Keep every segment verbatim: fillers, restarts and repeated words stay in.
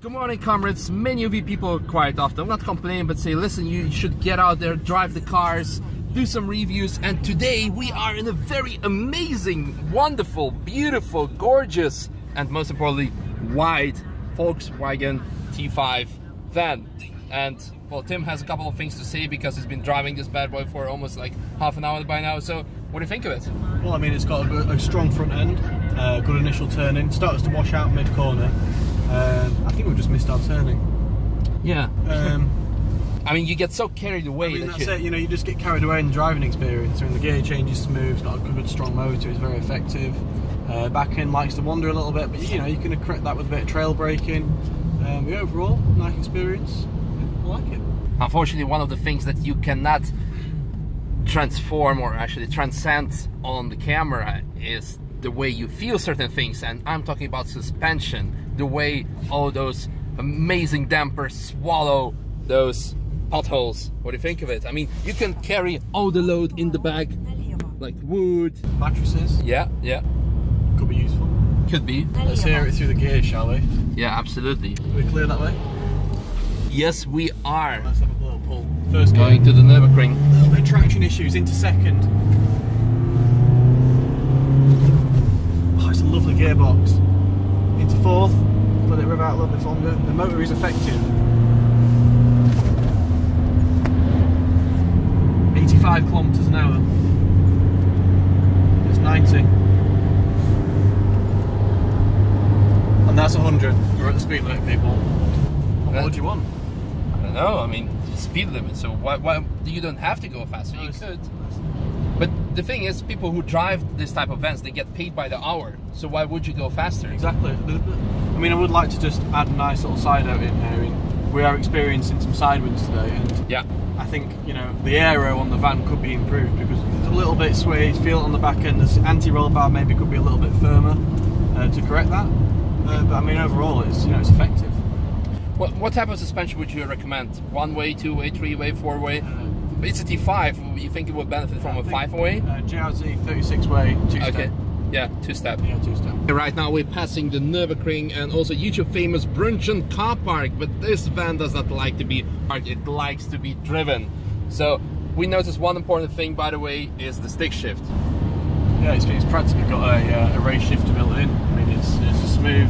Good morning, comrades. Many of you people quite often, not complain, but say, listen, you should get out there, drive the cars, do some reviews. And today we are in a very amazing, wonderful, beautiful, gorgeous, and most importantly, wide Volkswagen T five van. And well, Tim has a couple of things to say because he's been driving this bad boy for almost like half an hour by now. So what do you think of it? Well, I mean, it's got a, a strong front end, uh, good initial turning, starts to wash out mid-corner. Uh, I think we just missed our turning. Yeah. Um, I mean, you get so carried away. I mean, that that's you... it. You know, you just get carried away in the driving experience. I mean, the gear changes smooth. It's got a good, strong motor. It's very effective. Uh, back end likes to wander a little bit, but you know, you can correct that with a bit of trail braking. Um, yeah, overall, nice experience. I like it. Unfortunately, one of the things that you cannot transform or actually transcend on the camera is the way you feel certain things, and I'm talking about suspension, the way all those amazing dampers swallow those potholes. What do you think of it? I mean, you can carry all the load in the bag, like wood, mattresses. Yeah, yeah. Could be useful. Could be. Let's hear it through the gear, shall we? Yeah, absolutely. Are we clear that way? Yes, we are. Let's have a little pull. First going to the Nürburgring. A little bit of traction issues into second. Lovely gearbox into fourth, let it rev out a little bit longer. The motor is effective. eighty-five kilometers an hour. It's ninety, and that's one hundred. We're at the speed limit, people. What would you want? I don't know. I mean, speed limit. So why? Why you don't have to go faster? No, you could. But the thing is, people who drive this type of vans, they get paid by the hour. So why would you go faster? Exactly. I mean, I would like to just add a nice little side out in here. I mean, we are experiencing some side winds today, and yeah, I think, you know, the aero on the van could be improved because it's a little bit swayed. Feel it on the back end. This anti-roll bar maybe could be a little bit firmer uh, to correct that. Uh, but I mean, overall, it's, you know, it's effective. What what type of suspension would you recommend? One way, two way, three way, four way? Uh, It's a T five. You think it would benefit from I a five-way? Uh, G R Z thirty-six way two-step. Okay. Yeah, two-step. Yeah, two-step. Right now we're passing the Nürburgring and also YouTube famous Brunchen Car Park, but this van does not like to be parked. It likes to be driven. So we noticed one important thing, by the way, is the stick shift. Yeah, it's, it's practically got a, uh, a race shifter built in. I mean, it's, it's smooth.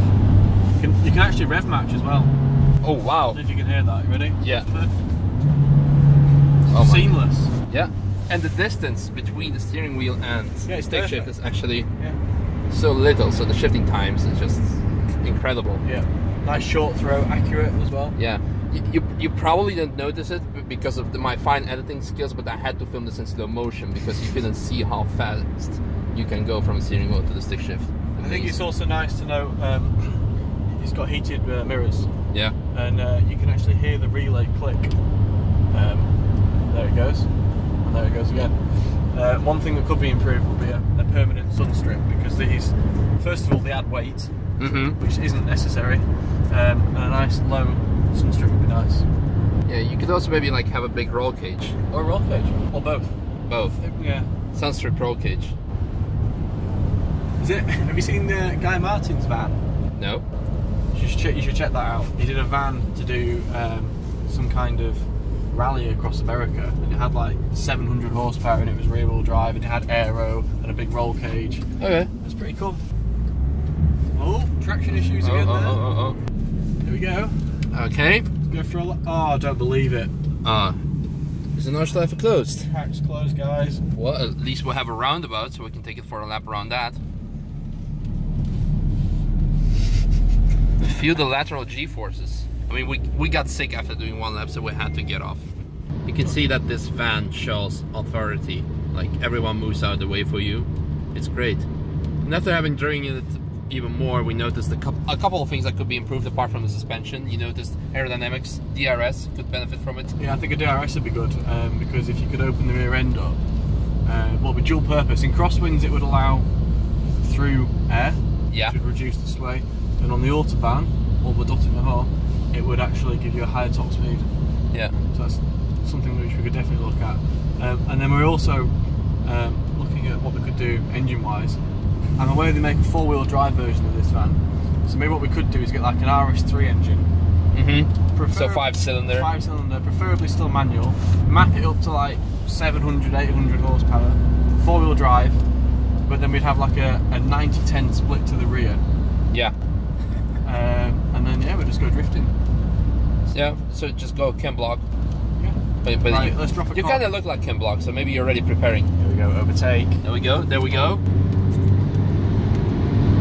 You can, you can actually rev match as well. Oh wow! If you can hear that, ready? Yeah. Oh, seamless. Yeah, and the distance between the steering wheel and yeah, stick perfect. shift is actually yeah. so little, so the shifting times is just incredible. Yeah, nice short throw, accurate as well. Yeah, you, you, you probably didn't notice it because of the, my fine editing skills, but I had to film this in slow motion because you couldn't see how fast you can go from the steering wheel to the stick shift. Amazing. I think it's also nice to know um, it's got heated uh, mirrors. Yeah, and uh, you can actually hear the relay click. Um, There it goes, and there it goes again. Uh, one thing that could be improved would be a, a permanent sun strip, because these, first of all, they add weight, mm-hmm. which isn't necessary, um, and a nice low sun strip would be nice. Yeah, you could also maybe like have a big roll cage. Or a roll cage, or both. Both. Yeah. Sun strip, roll cage. Is it? Have you seen the Guy Martin's van? No. You should check, you should check that out. He did a van to do um, some kind of rally across America, and it had like seven hundred horsepower, and it was rear wheel drive, and it had aero and a big roll cage. Okay. That's pretty cool. Oh, traction issues oh, again oh, there. Oh, oh, oh. Here we go. Okay. Let's go for a lot. Oh, I don't believe it. Ah. Uh, is the Nordschleife closed? Pack's closed, guys. Well, at least we'll have a roundabout, so we can take it for a lap around that. Feel the lateral G-forces. I mean, we, we got sick after doing one lap, so we had to get off. You can see that this van shows authority. Like, everyone moves out of the way for you. It's great. And after having driven it even more, we noticed a, a couple of things that could be improved apart from the suspension. You noticed aerodynamics, D R S could benefit from it. Yeah, I think a D R S would be good, um, because if you could open the rear end up, uh, what would be dual purpose. In crosswinds, it would allow through air, yeah. which would reduce the sway. And on the Autobahn, or the dot in the hole, it would actually give you a higher top speed. Yeah. So that's something which we could definitely look at. Um, and then we're also um, looking at what we could do engine-wise. I'm aware they make a four-wheel drive version of this van. So maybe what we could do is get like an R S three engine Mm-hmm. So five cylinder. Five cylinder, preferably still manual. Map it up to like seven hundred, eight hundred horsepower, four wheel drive, but then we'd have like a ninety ten split to the rear. Yeah. Um, and then yeah, we'd just go drifting. Yeah, so just go Kim Block. Yeah. But, but right, you, let's drop a You kind of look like Kim Block, so maybe you're already preparing. There we go, overtake. There we go, there we go.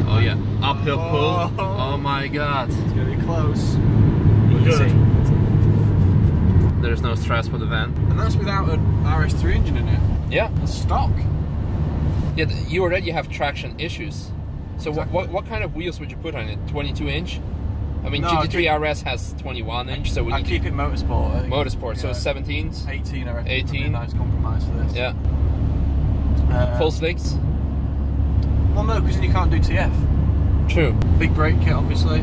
Oh yeah, uphill oh. pull. Oh my god. It's gonna be close. Easy. There's no stress for the van. And that's without an R S three engine in it. Yeah. It's stock. Yeah, you already have traction issues. So exactly. what, what what kind of wheels would you put on it? twenty-two inch? I mean, no, G T three R S has twenty-one inch, so we I keep it motorsport. I think. Motorsport, yeah. So seventeens? eighteen, I reckon. eighteen. Nice compromise for this. Yeah. Uh, Full slicks? Well, no, because then you can't do T F. True. Big brake kit, obviously.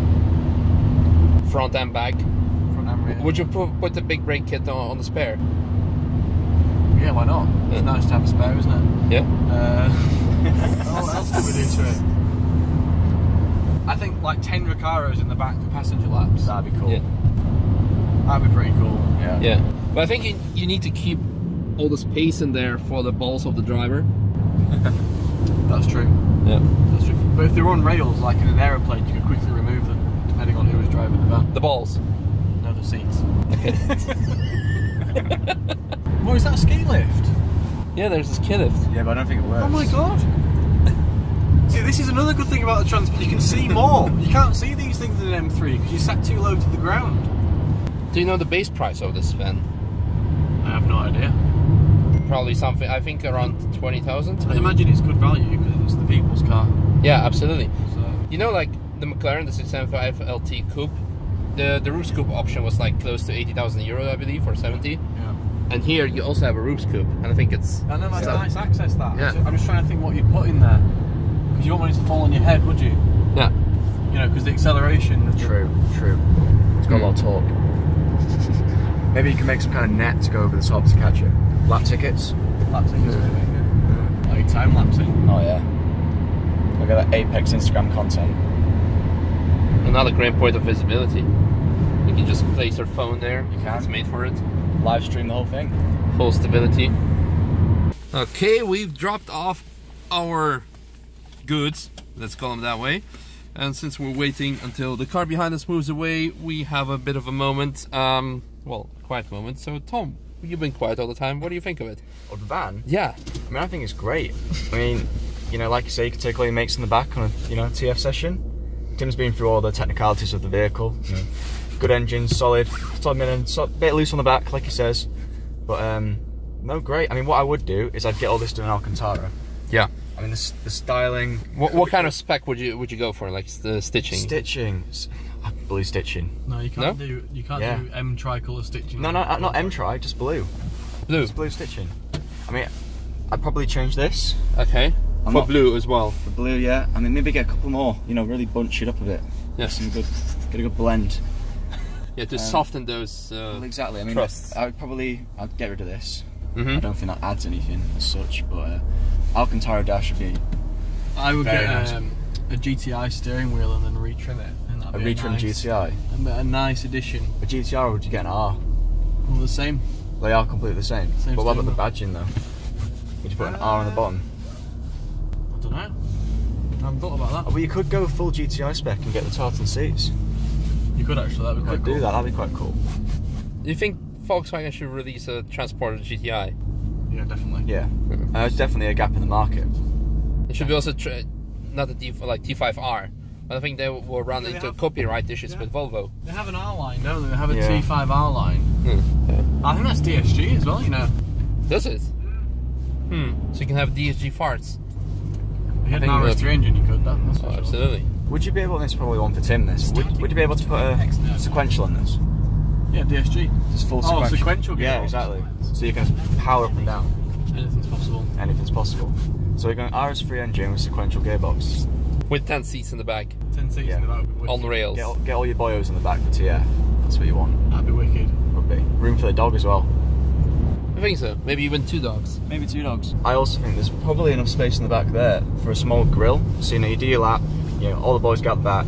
Front and back. Front and rear. Would you put the big brake kit on, on the spare? Yeah, why not? It's yeah. nice to have a spare, isn't it? Yeah. Uh, what else do we do to it? I think like ten Recaros in the back for passenger laps. That'd be cool. Yeah. That'd be pretty cool. Yeah. Yeah. But I think you, you need to keep all the space in there for the balls of the driver. That's true. Yeah. That's true. But if they're on rails, like in an aeroplane, you could quickly remove them, depending on who was driving the van. The balls? No, the seats. Okay. Well, is that a ski lift? Yeah, there's a ski lift. Yeah, but I don't think it works. Oh my god. See, this is another good thing about the transport. You can see more. You can't see these things in an M three because you sat too low to the ground. Do you know the base price of this van? I have no idea. Probably something. I think around twenty thousand. I imagine it's good value because it's the people's car. Yeah, absolutely. So. You know, like the McLaren, the six seventy-five L T coupe. The the Roof's coupe option was like close to eighty thousand euro, I believe, or seventy. Yeah. And here you also have a Roof's coupe, and I think it's. I know, that's nice access. That. Yeah. I'm just trying to think what you put in there. Because you don't want it to fall on your head, would you? Yeah. You know, because the acceleration... True, true. It's got mm. a lot of torque. Maybe you can make some kind of net to go over the top to catch it. Lap tickets? Lap tickets, maybe. Yeah. Like time lapsing? Oh, yeah. Look at that Apex Instagram content. Another great point of visibility. You can just place your phone there. You can. It's made for it. Live stream the whole thing. Full stability. Okay, we've dropped off our... goods, let's call them that way, and since we're waiting until the car behind us moves away, we have a bit of a moment, um, well, quiet moment. So Tom, you've been quiet all the time, what do you think of it? Of the van? Yeah. I mean, I think it's great. I mean, you know, like you say, you can take all your mates in the back on a, you know, T F session. Tim's been through all the technicalities of the vehicle, you know, good engine, solid, solid minute, so, bit loose on the back, like he says, but um, no, great. I mean, what I would do is I'd get all this done in Alcantara. Yeah. I mean, the, the styling. What, what kind of spec would you would you go for? Like the stitching. Stitching, I believe stitching. No, you can't no? do you can't yeah. do M tri-color stitching. No, no, not M tri, just blue. Blue. Just blue stitching. I mean, I'd probably change this. Okay. I'm for not, blue as well. For blue, yeah. I mean, maybe get a couple more. You know, really bunch it up a bit. Yes. Some good, get a good blend. Yeah, to um, soften those. Uh, well, exactly. I mean, trusts. I would probably I'd get rid of this. Mm-hmm. I don't think that adds anything as such, but uh, Alcantara dash would be. I would very get nice. um, a G T I steering wheel and then retrim it. And that'd a be retrim a nice, G T I. A, a nice addition. A G T R, or would you get an R? All the same. They are completely the same. same but what about the badging though? Would you put uh, an R on the bottom? I don't know. I haven't thought about that. Oh, well, you could go full G T I spec and get the tartan seats. You could actually. That'd be quite could cool. do that. That'd be quite cool. You think? Volkswagen should release a transporter G T I. Yeah, definitely. Yeah, uh, it's definitely a gap in the market. It should be also tra not a D like T five R, but I think they will run into have, copyright issues have, with Volvo. They have an R line, don't they? They have a yeah. T five R line. Hmm. Yeah. I think that's D S G as well, you know. Does it? Yeah. Hmm. So you can have D S G farts. If you had an R S three engine, you could. That, that's oh, absolutely. Sure. Would you be able? This is probably one for Tim. This. Would, would you be able to put a sequential in this? Yeah, D S G. It's full sequential. Oh, sequential gear. Yeah, exactly. So you can power up and down. Anything's possible. Anything's possible. So we're going R S three engine with sequential gearbox. With ten seats in the back. ten seats yeah. in the back. Would be on the rails. Get, get all your boyos in the back for T F. That's what you want. That'd be wicked. Would be. Room for the dog as well. I think so. Maybe even two dogs. Maybe two dogs. I also think there's probably enough space in the back there for a small grill. So you know, you do your lap, you know, all the boys get back.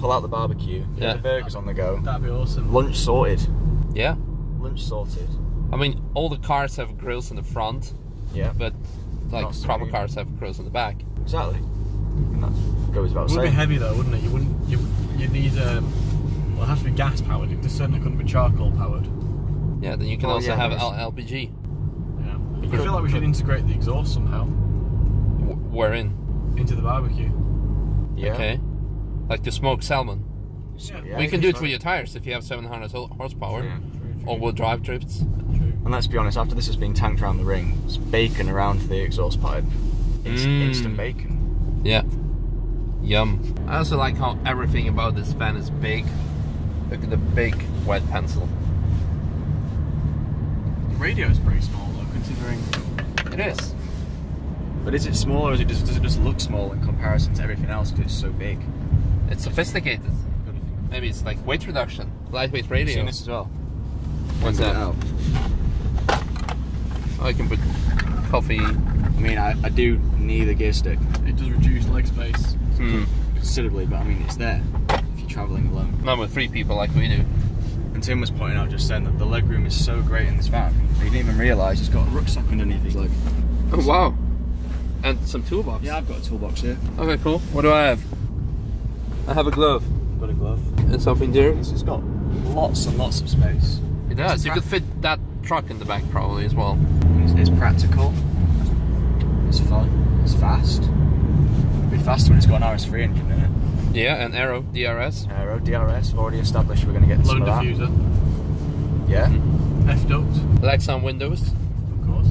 pull out the barbecue, get yeah. the burgers on the go. That'd be awesome. Lunch sorted. Yeah. Lunch sorted. I mean, all the cars have grills in the front. Yeah. But like Not proper so cars have grills in the back. Exactly. And that goes about. It would be heavy though, wouldn't it? You wouldn't. You you need um. Well, it has to be gas powered. It certainly couldn't be charcoal powered. Yeah. Then you can well, also yeah, have L P G. Yeah. I feel like we should integrate the exhaust somehow. Wherein? Into the barbecue. Yeah. Okay. Like to smoke salmon. Yeah. Yeah, we can, can do it for your tires if you have seven hundred horsepower. Yeah. All-wheel drive trips. True. And let's be honest, after this has been tanked around the ring, it's bacon around the exhaust pipe. It's mm. instant bacon. Yeah. Yum. I also like how everything about this van is big. Look at the big white pencil. The radio is pretty small though, considering... It is. But is it small or is it just, does it just look small in comparison to everything else because it's so big? It's sophisticated. Maybe it's like weight reduction, lightweight radio. I've seen this as well. What's that? Out. Oh, I can put coffee. I mean, I, I do need a gear stick. It does reduce leg space mm. considerably, but I mean, it's there if you're traveling alone. Not with three people like we do. And Tim was pointing out just then that the leg room is so great in this van. He didn't even realise he's got a rucksack underneath his leg. Oh, wow. And some toolbox. Yeah, I've got a toolbox here. Okay, cool. What do I have? I have a glove. I've got a glove. And something there. It's got lots and lots of space. It does. You could fit that truck in the back probably as well. It's, it's practical. It's fun. It's fast. It'd be faster when it's got an R S three engine in it. Yeah, and aero D R S. Aero D R S. Already established we're going to get some of that. Low diffuser. Yeah. Mm-hmm. F duct. Lexan windows. Of course.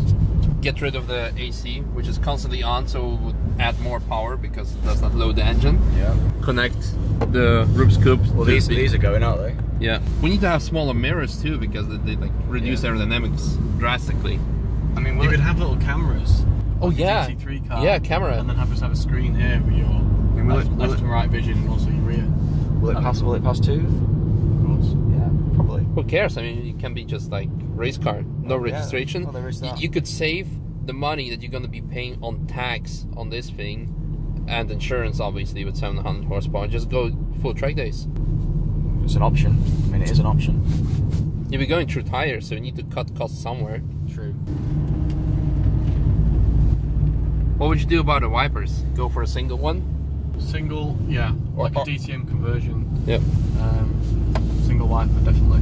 Get rid of the A C, which is constantly on, so it would add more power because it does not load the engine. Yeah. Connect the Rubik's Cube. Well, these, these are going out, eh? Yeah. We need to have smaller mirrors too because they, they like reduce yeah. aerodynamics drastically. I mean, well, you could have little cameras. Oh yeah. G T three car. Yeah, camera. And then have us have a screen here with your I mean, will left, it, left it, and right vision and also your rear. Will it um, pass? Will it pass too? Of course. Yeah, probably. Who cares? I mean, it can be just like race car, no oh, registration. Yeah. Well, there is that. You could save the money that you're going to be paying on tax on this thing, and insurance obviously with seven hundred horsepower. Just go full track days. It's an option. I mean, it is an option. You'll be going through tires, so you need to cut costs somewhere. True. What would you do about the wipers? Go for a single one? Single, yeah. Or like a D T M conversion. Yep. Um, single wiper, definitely.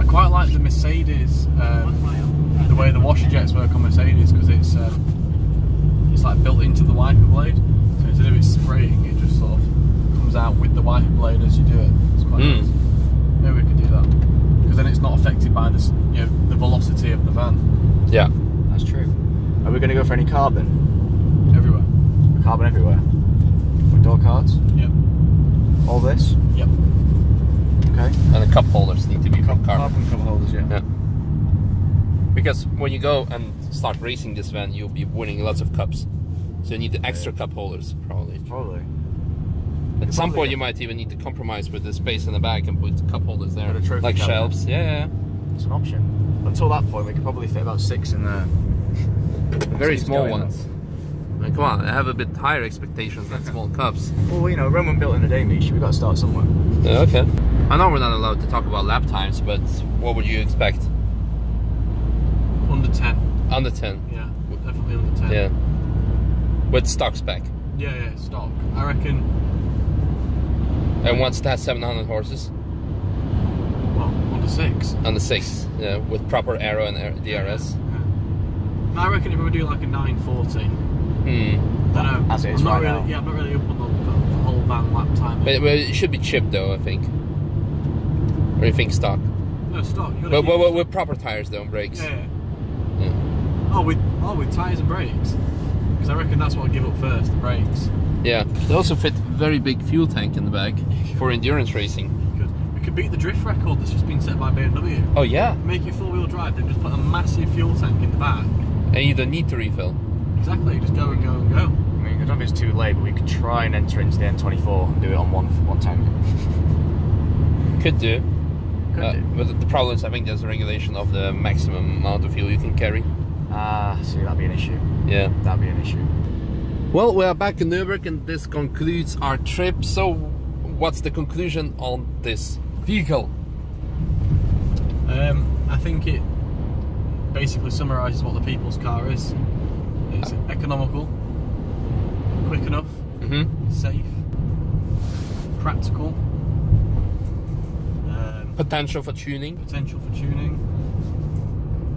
I quite like the Mercedes, um, the way the washer jets work on Mercedes, because it's um, it's like built into the wiper blade. So instead of it spraying, it just sort of comes out with the wiper blade as you do it. Mm. Nice. Maybe we could do that because then it's not affected by this, you know, the velocity of the van. Yeah, that's true. Are we going to go for any carbon? Everywhere. Carbon everywhere. With door cards. Yep. All this. Yep. Okay. And the cup holders need to be cup, carbon. Carbon cup holders, yeah. yeah. Because when you go and start racing this van, you'll be winning lots of cups, so you need the extra yeah. cup holders probably. Probably. At some point, you might even need to compromise with the space in the back and put cup holders there, like shelves. Yeah, yeah, it's an option. Until that point, we could probably fit about six in there. Very small ones. I mean, come on, I have a bit higher expectations than small cups. Well, you know, Roman built in a day, Misha. We got to start somewhere. Yeah, okay. I know we're not allowed to talk about lap times, but what would you expect? Under ten. Under ten. Yeah, definitely under ten. Yeah. With stock spec. Yeah, yeah, stock. I reckon. And once that seven hundred horses? Well, on the six. On the six, yeah, with proper aero and D R S. Yeah, yeah. I reckon if we do like a nine forty, hmm. I don't know. As it is right now. Yeah, I'm not really up on the, the whole van lap time. But, but it should be chipped though, I think. Or you think stock? No, stock. But, but, but with proper tires though and brakes. Yeah, yeah. yeah. Oh, with, oh, with tires and brakes? Because I reckon that's what I'll give up first, the brakes. Yeah, they also fit very big fuel tank in the back for endurance racing. Good. We could beat the drift record that's just been set by B M W. Oh yeah. Make it four-wheel drive, then just put a massive fuel tank in the back. And you don't need to refill. Exactly, just go and go and go. I mean, I don't think it's too late, but we could try and enter into the N twenty-four and do it on one one tank. Could do. Could uh, do. But the problem is, I think there's a regulation of the maximum amount of fuel you can carry. Ah, uh, see, that'd be an issue. Yeah. That'd be an issue. Well, we are back in Nürburgring and this concludes our trip. So what's the conclusion on this vehicle? Um, I think it basically summarises what the people's car is. It's uh, economical, quick enough, mm-hmm. safe, practical. Um, potential for tuning. Potential for tuning.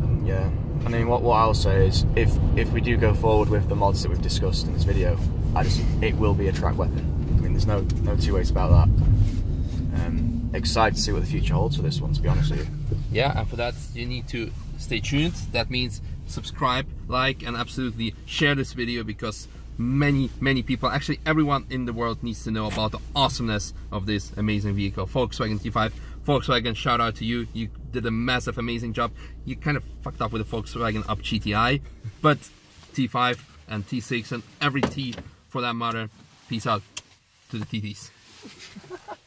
And yeah. I mean, what, what I'll say is, if if we do go forward with the mods that we've discussed in this video, I just it will be a track weapon. I mean, there's no no two ways about that. Um, excited to see what the future holds for this one, to be honest with you. Yeah, and for that you need to stay tuned. That means subscribe, like, and absolutely share this video, because many many people, actually everyone in the world, needs to know about the awesomeness of this amazing vehicle. Volkswagen T five. Volkswagen, shout out to you. You did a massive, amazing job. You kind of fucked up with the Volkswagen Up G T I, but T five and T six and every T for that matter. Peace out to the T Ts.